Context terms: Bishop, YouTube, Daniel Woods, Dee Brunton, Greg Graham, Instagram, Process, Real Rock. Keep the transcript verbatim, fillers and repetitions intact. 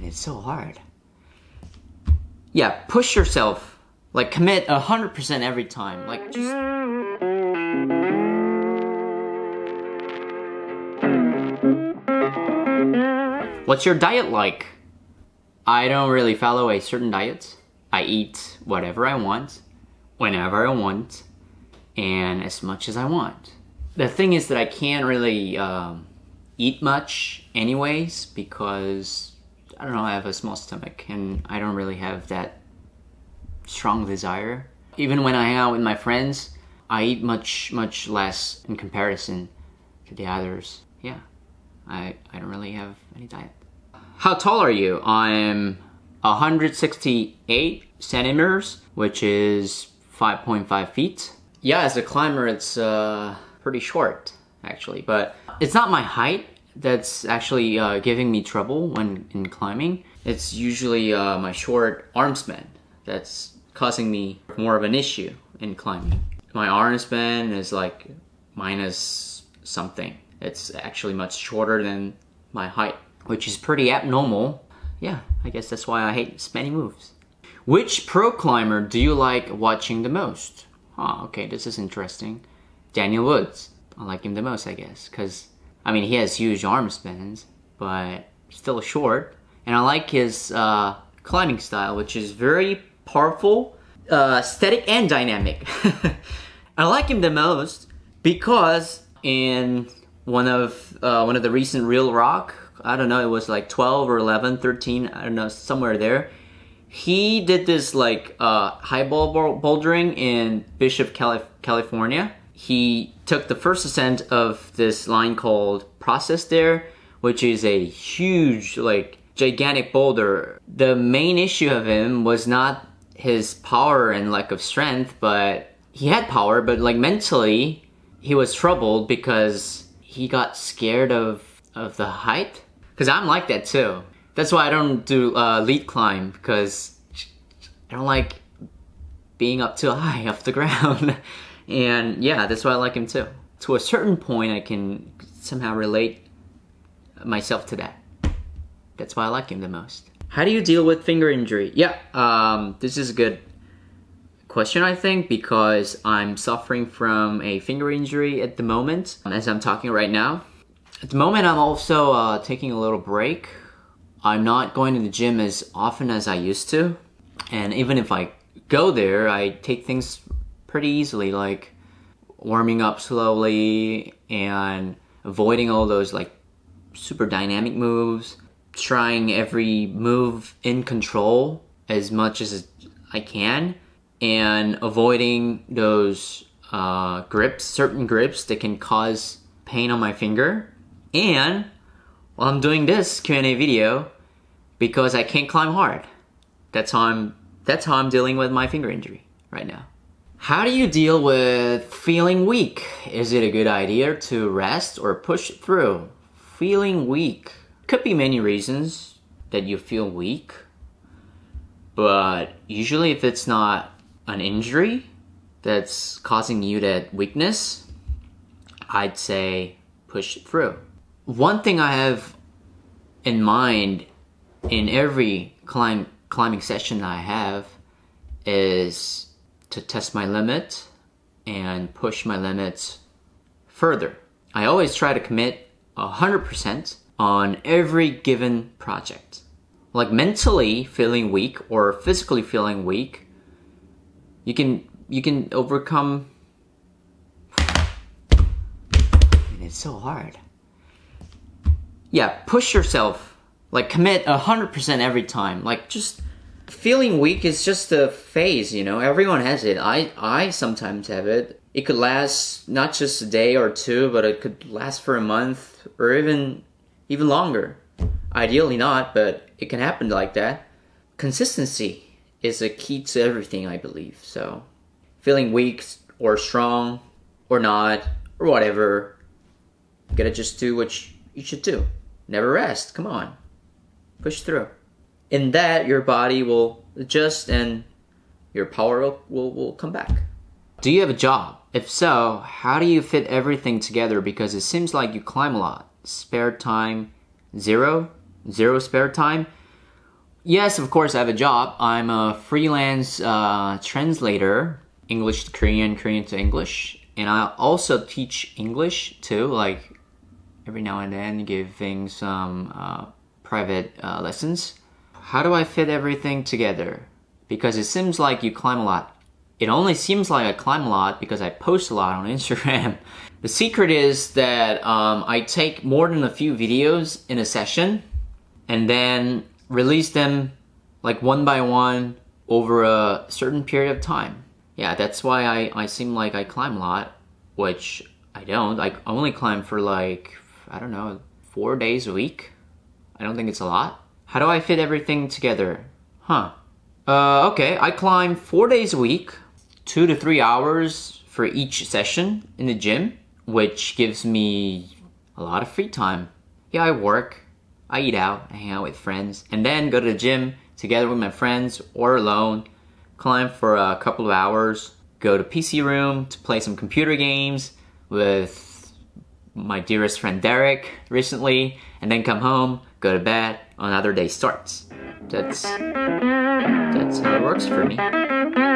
mean, it's so hard. Yeah, push yourself. Like, commit one hundred percent every time. Like, just... What's your diet like? I don't really follow a certain diet. I eat whatever I want, whenever I want, and as much as I want. The thing is that I can't really um, eat much anyways, because, I don't know, I have a small stomach and I don't really have that strong desire. Even when I hang out with my friends, I eat much, much less in comparison to the others. Yeah, I, I don't really have any diet. How tall are you? I'm one hundred sixty-eight centimeters, which is five point five feet. Yeah, as a climber, it's uh, pretty short, actually. But it's not my height that's actually uh, giving me trouble when in climbing. It's usually uh, my short arm span that's causing me more of an issue in climbing. My arm span is like minus something. It's actually much shorter than my height, which is pretty abnormal. Yeah, I guess that's why I hate spinning moves. Which pro climber do you like watching the most? Oh, okay, this is interesting. Daniel Woods. I like him the most, I guess, because, I mean, he has huge arm spans, but still short. And I like his uh, climbing style, which is very powerful, uh, aesthetic, and dynamic. I like him the most because in one of uh, one of the recent Real Rock, I don't know, it was like twelve or eleven, thirteen, I don't know, somewhere there. He did this like uh, high ball bouldering in Bishop, Calif California. He took the first ascent of this line called Process there, which is a huge, like, gigantic boulder. The main issue of him was not his power and lack of strength, but he had power, but like mentally he was troubled because he got scared of of the height. Because I'm like that too. That's why I don't do uh, lead climb, because I don't like being up too high off the ground. And yeah, that's why I like him too. To a certain point, I can somehow relate myself to that. That's why I like him the most. How do you deal with finger injury? Yeah, um, this is a good question, I think, because I'm suffering from a finger injury at the moment, as I'm talking right now. At the moment, I'm also uh, taking a little break. I'm not going to the gym as often as I used to. And even if I go there, I take things pretty easily, like warming up slowly and avoiding all those like super dynamic moves. Trying every move in control as much as I can, and avoiding those uh, grips, certain grips that can cause pain on my finger. And while I'm doing this Q and A video, because I can't climb hard, that's how I'm that's how I'm dealing with my finger injury right now. How do you deal with feeling weak? Is it a good idea to rest or push through? Feeling weak. Could be many reasons that you feel weak, but usually if it's not an injury that's causing you that weakness, I'd say push it through. One thing I have in mind in every climb climbing session I have is to test my limit and push my limits further. I always try to commit one hundred percent on every given project. Like mentally feeling weak or physically feeling weak, you can you can overcome. And it's so hard. Yeah, push yourself. Like commit one hundred percent every time. Like just feeling weak is just a phase, you know. Everyone has it. I I sometimes have it. It could last not just a day or two, but it could last for a month or even Even longer. Ideally not, but it can happen like that. Consistency is a key to everything, I believe. So feeling weak or strong or not or whatever, you gotta just do what you should do. Never rest. Come on. Push through. In that, your body will adjust and your power will, will, will come back. Do you have a job? If so, how do you fit everything together? Because it seems like you climb a lot. Spare time, zero, zero spare time. Yes, of course, I have a job. I'm a freelance uh, translator, English to Korean, Korean to English. And I also teach English too, like every now and then giving some uh, private uh, lessons. How do I fit everything together? Because it seems like you climb a lot. It only seems like I climb a lot because I post a lot on Instagram. The secret is that um, I take more than a few videos in a session and then release them like one by one over a certain period of time. Yeah, that's why I, I seem like I climb a lot, which I don't. I only climb for like, I don't know, four days a week. I don't think it's a lot. How do I fit everything together? Huh. Uh, okay, I climb four days a week, two to three hours for each session in the gym, which gives me a lot of free time. Yeah, I work, I eat out, I hang out with friends, and then go to the gym together with my friends or alone, climb for a couple of hours, go to P C room to play some computer games with my dearest friend Derek recently, and then come home, go to bed, another day starts. That's... That's how it works for me.